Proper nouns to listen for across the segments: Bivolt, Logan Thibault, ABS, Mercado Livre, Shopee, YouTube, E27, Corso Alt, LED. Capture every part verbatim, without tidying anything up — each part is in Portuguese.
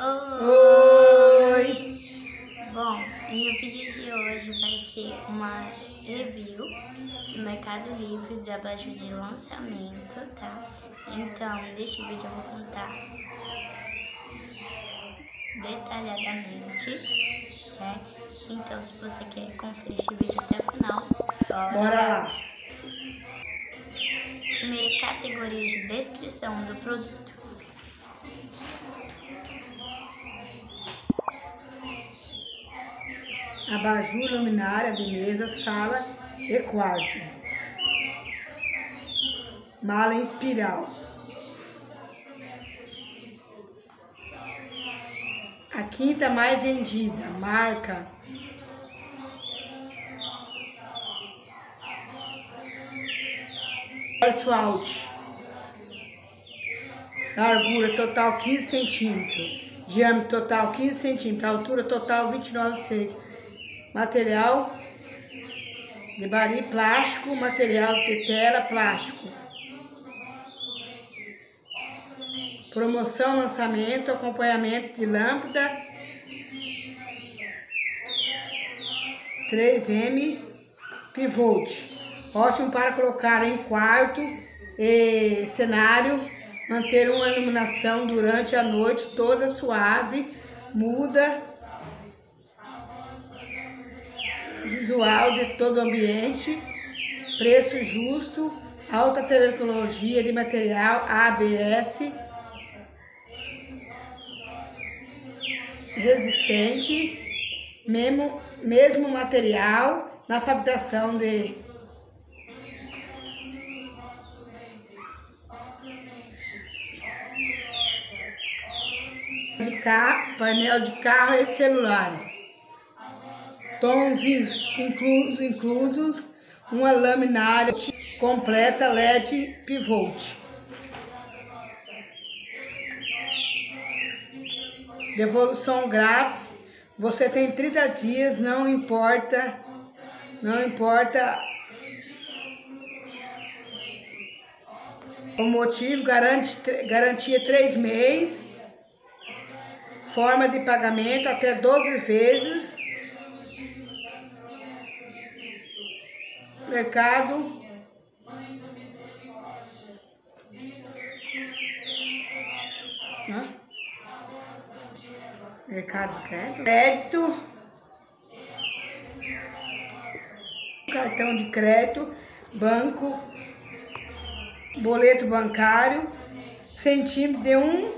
Oi! Bom, meu vídeo de hoje vai ser uma review do Mercado Livre de abaixo de lançamento, tá? Então, neste vídeo eu vou contar detalhadamente, né? Então, se você quer conferir este vídeo até o final, bora! Bora lá! Primeira categoria de descrição do produto. Abajur, luminária de mesa, sala e quarto. Mala em espiral. A quinta mais vendida, marca Corso Alt. Largura total quinze centímetros, diâmetro total quinze centímetros, altura total vinte e nove centímetros. Material de bari plástico, material de tela plástico. Promoção, lançamento, acompanhamento de lâmpada três M Bivolt. Ótimo para colocar em quarto e cenário, manter uma iluminação durante a noite toda suave, muda visual de todo o ambiente, preço justo, alta tecnologia de material A B S, resistente, mesmo, mesmo material na fabricação de carro, painel de carro e celulares. Tons inclusos, inclusos, uma laminária completa L E D Bivolt. Devolução grátis. Você tem trinta dias, não importa, não importa o motivo, garante, garantia três meses, forma de pagamento até doze vezes. Mercado Hã? Mercado crédito. crédito Cartão de crédito, banco, boleto bancário, centímetro de um,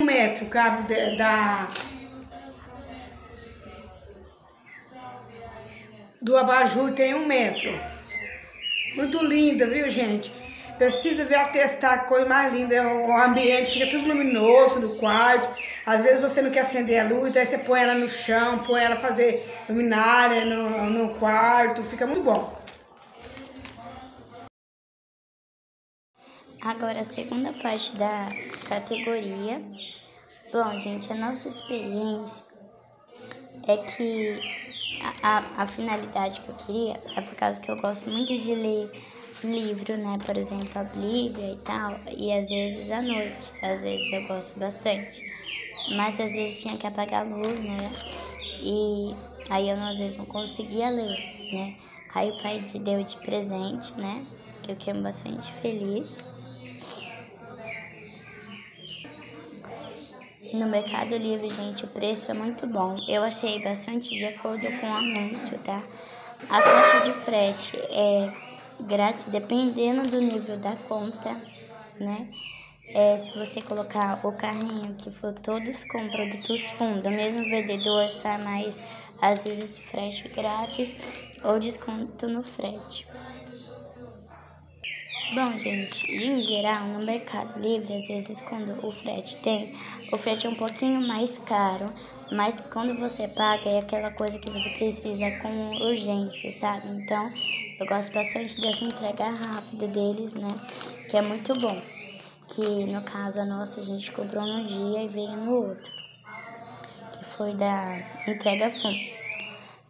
um metro, cabo de, da do abajur tem um metro. Muito linda, viu, gente? Precisa ver atestar a coisa mais linda. O ambiente fica tudo luminoso no quarto. Às vezes você não quer acender a luz, aí você põe ela no chão, põe ela fazer luminária no, no quarto. Fica muito bom. Agora a segunda parte da categoria. Bom, gente, a nossa experiência é que A, a, a finalidade que eu queria é por causa que eu gosto muito de ler livro, né? Por exemplo, a Bíblia e tal. E às vezes à noite, às vezes eu gosto bastante. Mas às vezes tinha que apagar a luz, né? E aí eu às vezes não conseguia ler, né? Aí o pai deu de presente, né? Que eu fiquei bastante feliz. No Mercado Livre, gente, o preço é muito bom. Eu achei bastante de acordo com o anúncio, tá? A taxa de frete é grátis, dependendo do nível da conta, né? É, se você colocar o carrinho que for todos com produtos fundo, mesmo vendedor, sai mais, às vezes, frete grátis ou desconto no frete. Bom, gente, em geral, no Mercado Livre, às vezes quando o frete tem, o frete é um pouquinho mais caro, mas quando você paga é aquela coisa que você precisa com urgência, sabe? Então, eu gosto bastante dessa entrega rápida deles, né? Que é muito bom. Que, no caso, a nossa, a gente comprou num dia e veio no outro. Que foi da entrega fundo.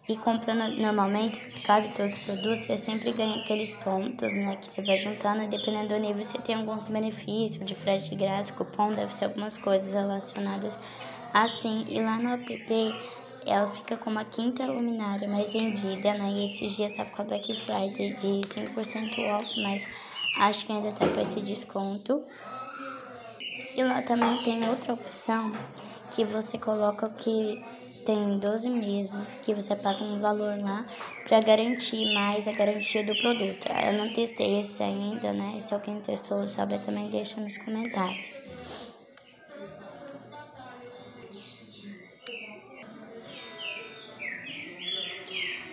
E comprando normalmente quase todos os produtos, você sempre ganha aqueles pontos, né, que você vai juntando, e dependendo do nível você tem alguns benefícios de frete de graça, cupom, deve ser algumas coisas relacionadas assim. E lá no app ela fica como a quinta luminária mais vendida, né, e esses dias tava com a Black Friday de cinco por cento off, mas acho que ainda tá com esse desconto. E lá também tem outra opção que você coloca que tem doze meses, que você paga um valor lá para garantir mais a garantia do produto. Eu não testei esse ainda, né? Se alguém testou, sabe, também deixa nos comentários.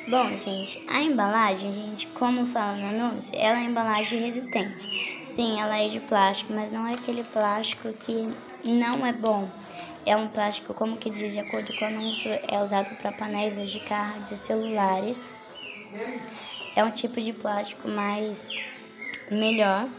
Bom, gente, a embalagem, gente, como fala no anúncio, ela é embalagem resistente. Sim, ela é de plástico, mas não é aquele plástico que não é bom. É um plástico, como que diz, de acordo com o anúncio, é usado para painéis de carro, de celulares. É um tipo de plástico mais melhor.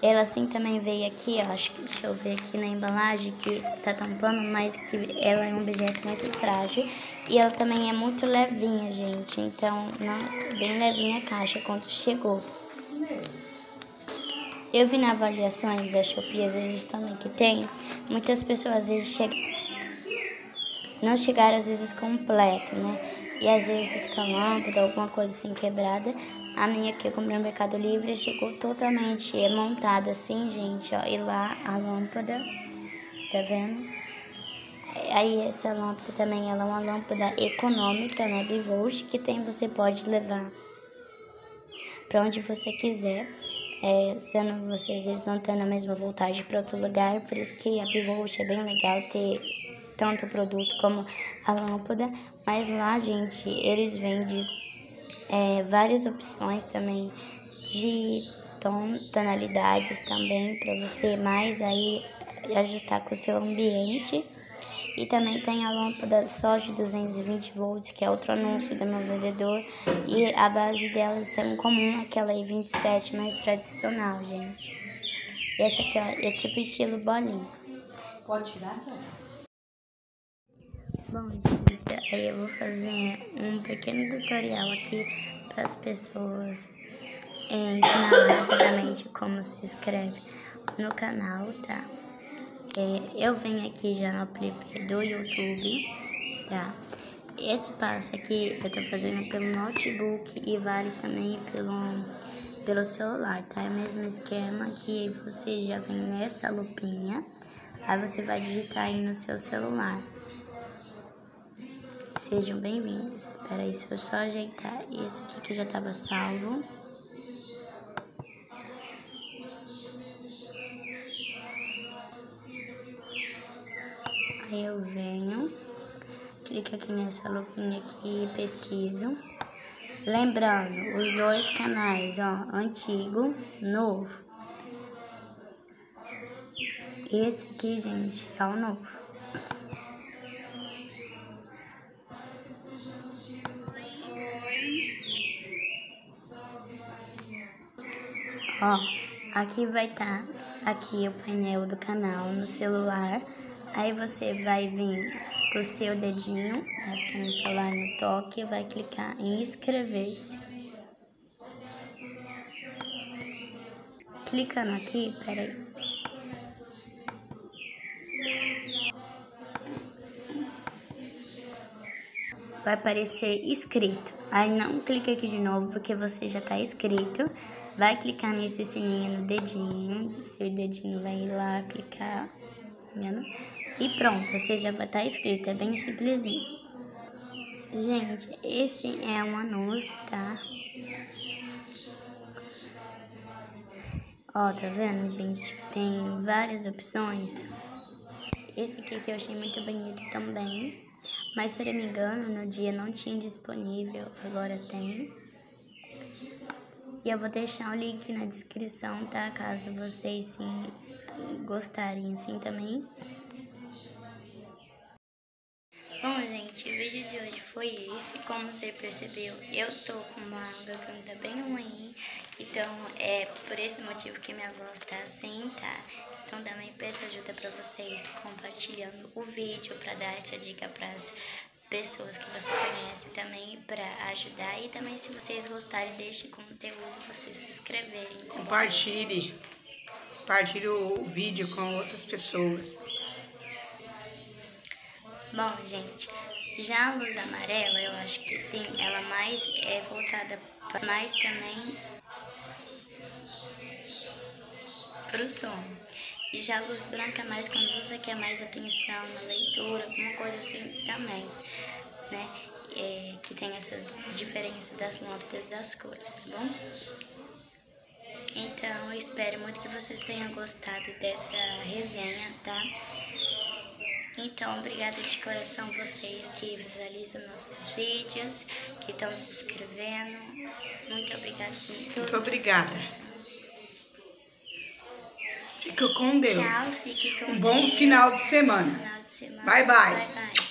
Ela assim também veio aqui, ó, acho que, deixa eu ver aqui na embalagem, que tá tampando, mas que ela é um objeto muito frágil. E ela também é muito levinha, gente, então não, bem levinha a caixa quando chegou. Eu vi nas avaliações da Shopee, às vezes também que tem, muitas pessoas às vezes chegam, não chegaram às vezes completo, né? E às vezes com lâmpada, alguma coisa assim quebrada. A minha que eu comprei no Mercado Livre chegou totalmente montada assim, gente, ó. E lá a lâmpada, tá vendo? Aí essa lâmpada também, ela é uma lâmpada econômica, né? Bivolt, que tem, você pode levar pra onde você quiser. É, sendo vocês, às vezes, não tendo a mesma voltagem para outro lugar, por isso que a Bivolt é bem legal ter tanto o produto como a lâmpada. Mas lá, gente, eles vendem é, várias opções também de tom, tonalidades também, para você mais aí ajustar com o seu ambiente. E também tem a lâmpada só de duzentos e vinte volts, que é outro anúncio do meu vendedor. E a base delas é um comum, aquela E vinte e sete mais tradicional, gente. E essa aqui, ó, é tipo estilo bolinha. Pode tirar? Bom, gente, aí eu vou fazer um pequeno tutorial aqui para as pessoas é, ensinar rapidamente como se inscreve no canal, tá? Eu venho aqui já no app do YouTube, tá? Esse passo aqui eu tô fazendo pelo notebook e vale também pelo, pelo celular, tá? É o mesmo esquema que você já vem nessa lupinha, aí você vai digitar aí no seu celular. Sejam bem-vindos. Espera aí, se eu só ajeitar isso aqui que já tava salvo. Aí eu venho, clico aqui nessa lupinha aqui e pesquiso. Lembrando, os dois canais, ó, antigo, novo. Esse aqui, gente, é o novo. Ó, aqui vai estar, tá, aqui o painel do canal no celular. Aí você vai vir com o seu dedinho, vai ficar no celular no toque, vai clicar em inscrever-se. Clicando aqui, peraí. Vai aparecer inscrito. Aí não clica aqui de novo porque você já tá inscrito. Vai clicar nesse sininho no dedinho, seu dedinho vai ir lá, clicar... E pronto, você já vai estar inscrito, é bem simplesinho. Gente, esse é um anúncio, tá? Ó, tá vendo, gente? Tem várias opções. Esse aqui que eu achei muito bonito também. Mas se eu não me engano, no dia não tinha disponível, agora tem. E eu vou deixar o link na descrição, tá? Caso vocês sim gostarem assim também. Bom, gente, o vídeo de hoje foi esse. Como você percebeu, eu tô com uma garganta bem ruim, então é por esse motivo que minha voz tá assim, tá? Então também peço ajuda pra vocês compartilhando o vídeo pra dar essa dica pras pessoas que você conhece também para ajudar. E também, se vocês gostarem deste conteúdo, vocês se inscreverem. Compartilhe. Compartilhe o vídeo com outras pessoas. Bom, gente, já a luz amarela, eu acho que sim, ela mais é voltada para mais também para o sono. E já a luz branca mais quando você quer mais atenção na leitura, alguma coisa assim também, né? É, que tem essas diferenças das lâmpadas das cores, tá bom? Então, eu espero muito que vocês tenham gostado dessa resenha, tá? Então, obrigada de coração vocês que visualizam nossos vídeos, que estão se inscrevendo. Muito obrigada de todos. Muito obrigada. Fique com Deus. Tchau, fique com Deus. Um bom final de semana. Final de semana. Bye, bye. Bye, bye.